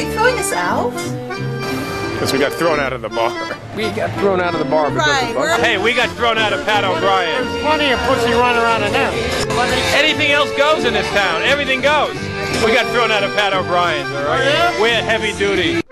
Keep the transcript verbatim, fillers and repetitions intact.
you throwing us out? Because we got thrown out of the bar. We got thrown out of the bar because right, of the bar. Hey, we got thrown out of Pat O'Brien's. There's plenty of pussy running around in there. Anything else goes in this town. Everything goes. We got thrown out of Pat O'Brien's, all right? Oh, yeah? We're heavy duty.